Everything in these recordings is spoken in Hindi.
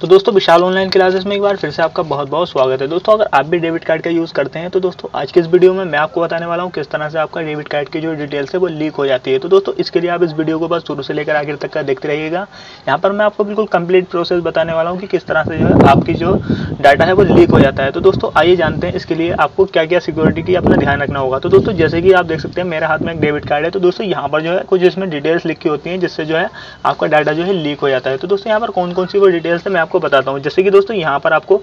तो दोस्तों विशाल ऑनलाइन क्लासेस में एक बार फिर से आपका बहुत बहुत स्वागत है। दोस्तों अगर आप भी डेबिट कार्ड का यूज़ करते हैं तो दोस्तों आज के इस वीडियो में मैं आपको बताने वाला हूं किस तरह से आपका डेबिट कार्ड की जो डिटेल्स है वो लीक हो जाती है। तो दोस्तों इसके लिए आप इस वीडियो को बस शुरू से लेकर आखिर तक का देखते रहिएगा। यहाँ पर मैं आपको बिल्कुल कंप्लीट प्रोसेस बताने वाला हूँ कि किस तरह से जो है आपकी जो डाटा है वो लीक हो जाता है। तो दोस्तों आइए जानते हैं इसके लिए आपको क्या क्या सिक्योरिटी की अपना ध्यान रखना होगा। तो दोस्तों जैसे कि आप देख सकते हैं मेरे हाथ में एक डेबिट कार्ड है, तो दोस्तों यहाँ पर जो है कुछ इसमें डिटेल्स लिखी होती हैं जिससे जो है आपका डाटा जो है लीक हो जाता है। तो दोस्तों यहाँ पर कौन कौन सी वो डिटेल्स है आपको बताता हूँ। जैसे कि दोस्तों यहाँ पर आपको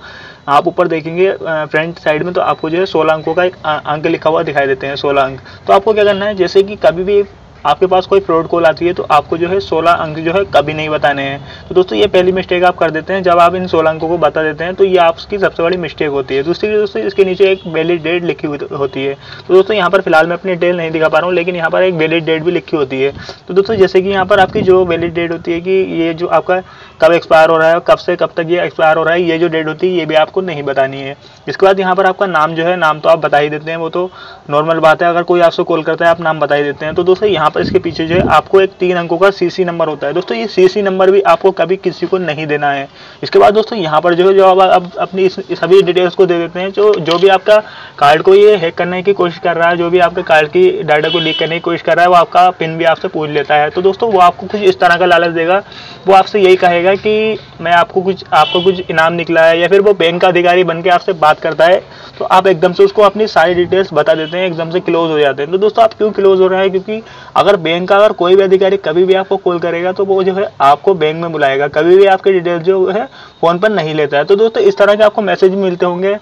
आप ऊपर देखेंगे फ्रंट साइड में तो आपको जो है 16 अंकों का एक अंक लिखा हुआ दिखाई देते हैं, 16 अंक। तो आपको क्या करना है, जैसे कि कभी भी आपके पास कोई फ्रॉड कॉल आती है तो आपको जो है 16 अंक जो है कभी नहीं बताने हैं। तो दोस्तों ये पहली मिस्टेक आप कर देते हैं जब आप इन 16 अंकों को बता देते हैं, तो ये आपकी सबसे बड़ी मिस्टेक होती है। दूसरी दोस्तों इसके नीचे एक वैलिड डेट लिखी होती है। तो दोस्तों यहाँ पर फिलहाल मैं अपनी डिटेल नहीं दिखा पा रहा हूँ, लेकिन यहाँ पर एक वैलिड डेट भी लिखी होती है। तो दोस्तों जैसे कि यहाँ पर आपकी जो वैलिड डेट होती है कि ये जो आपका कब एक्सपायर हो रहा है, कब से कब तक ये एक्सपायर हो रहा है, ये जो डेट होती है ये भी आपको नहीं बतानी है। इसके बाद यहाँ पर आपका नाम जो है, नाम तो आप बता ही देते हैं, वो तो नॉर्मल बात है, अगर कोई आपसे कॉल करता है आप नाम बता ही देते हैं। तो दोस्तों यहाँ पर इसके पीछे जो है आपको एक 3 अंकों का सीसी नंबर होता है। दोस्तों ये सीसी नंबर भी आपको कभी किसी को नहीं देना है। इसके बाद दोस्तों यहाँ पर जो है जो आप अपनी सभी डिटेल्स को दे देते हैं, जो भी आपका कार्ड को ये हैक करने की कोशिश कर रहा है, जो भी आपके कार्ड की डाटा को लीक करने की कोशिश कर रहा है, वो आपका पिन भी आपसे पूछ लेता है। तो दोस्तों वो आपको कुछ इस तरह का लालच देगा, वो आपसे यही कहेगा कि मैं आपको कुछ इनाम निकला है, या फिर वो बैंक का अधिकारी बन के आपसे बात करता है। तो आप एकदम से उसको अपनी सारी डिटेल्स बता देते हैं, एकदम से क्लोज हो जाते हैं। तो दोस्तों आप क्यों क्लोज हो रहे हैं, क्योंकि अगर बैंक का अगर कोई भी अधिकारी कभी भी आपको कॉल करेगा तो वो जो है आपको बैंक में बुलाएगा, कभी भी आपके डिटेल्स जो है फ़ोन पर नहीं लेता है। तो दोस्तों इस तरह के आपको मैसेज मिलते होंगे,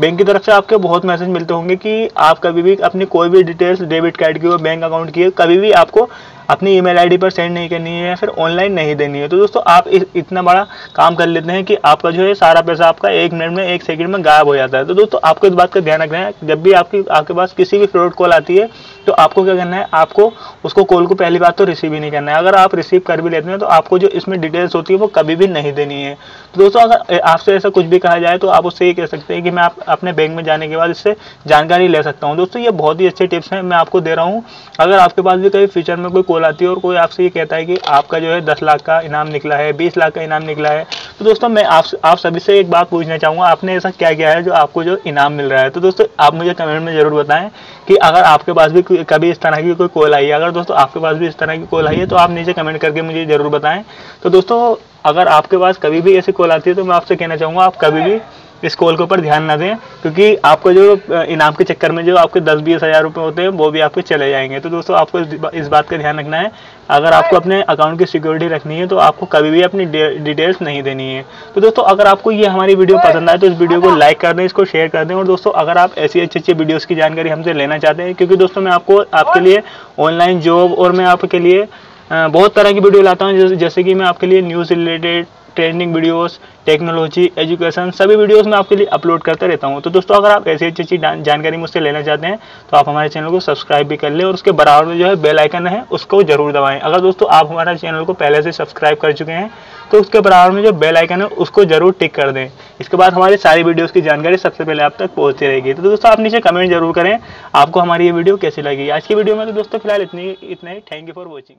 बैंक की तरफ से आपके बहुत मैसेज मिलते होंगे कि आप कभी भी अपनी कोई भी डिटेल्स डेबिट कार्ड की हो, बैंक अकाउंट की हो, कभी भी आपको अपनी ईमेल आईडी पर सेंड नहीं करनी है या फिर ऑनलाइन नहीं देनी है। तो दोस्तों आप इतना बड़ा काम कर लेते हैं कि आपका जो है सारा पैसा आपका 1 सेकंड में गायब हो जाता है। तो दोस्तों आपको इस बात का ध्यान रखना है, जब भी आपके पास किसी भी फ्रॉड कॉल आती है तो आपको क्या करना है, आपको उसको कॉल को पहली बात तो रिसीव ही नहीं करना है। अगर आप रिसीव कर भी लेते हैं तो आपको जो इसमें डिटेल्स होती है वो कभी भी नहीं देनी है। तो दोस्तों अगर आपसे ऐसा कुछ भी कहा जाए तो आप उससे ये कह सकते हैं कि मैं अपने बैंक में जाने के बाद इससे जानकारी ले सकता हूँ। दोस्तों ये बहुत ही अच्छे टिप्स हैं मैं आपको दे रहा हूँ। अगर आपके पास भी कभी फ्यूचर में कोई कॉल आती है और कोई आपसे ये कहता है कि आपका जो है 10 लाख का इनाम निकला है, 20 लाख का इनाम निकला है, तो दोस्तों मैं आप सभी से एक बात पूछना चाहूँगा, आपने ऐसा क्या किया है जो आपको जो इनाम मिल रहा है। तो दोस्तों आप मुझे कमेंट में ज़रूर बताएं कि अगर आपके पास भी कभी इस तरह की कोई कॉल आई है। अगर दोस्तों आपके पास भी इस तरह की कॉल आई है तो आप नीचे कमेंट करके मुझे ज़रूर बताएँ। तो दोस्तों अगर आपके पास कभी भी ऐसी कॉल आती है तो मैं आपसे कहना चाहूँगा आप कभी भी इस कॉल के ऊपर ध्यान ना दें, क्योंकि आपको जो इनाम के चक्कर में जो आपके 10-20 हज़ार रुपये होते हैं वो भी आपके चले जाएंगे। तो दोस्तों आपको इस बात का ध्यान रखना है, अगर आपको अपने अकाउंट की सिक्योरिटी रखनी है तो आपको कभी भी अपनी डिटेल्स नहीं देनी है। तो दोस्तों अगर आपको ये हमारी वीडियो पसंद आए तो इस वीडियो को लाइक कर दें, इसको शेयर कर दें। और दोस्तों अगर आप ऐसी अच्छी अच्छी वीडियोस की जानकारी हमसे लेना चाहते हैं, क्योंकि दोस्तों मैं आपके लिए ऑनलाइन जॉब और मैं आपके लिए बहुत तरह की वीडियो लाता हूँ, जैसे कि मैं आपके लिए news related, trending videos, technology, education, सभी वीडियोस मैं आपके लिए अपलोड करता रहता हूं। तो दोस्तों अगर आप ऐसी अच्छी अच्छी जानकारी मुझसे लेना चाहते हैं तो आप हमारे चैनल को सब्सक्राइब भी कर लें, और उसके बराबर में जो है बेल आइकन है उसको जरूर दबाएं। अगर दोस्तों आप हमारे चैनल को पहले से सब्सक्राइब कर चुके हैं तो उसके बराबर में जो बेल आइकन है उसको जरूर टिक कर दें। इसके बाद हमारी सारी वीडियोज़ की जानकारी सबसे पहले आप तक पहुँचती रहेगी। तो दोस्तों आप नीचे कमेंट जरूर करें आपको हमारी ये वीडियो कैसी लगी। आज की वीडियो में तो दोस्तों फिलहाल इतना ही। Thank you for watching.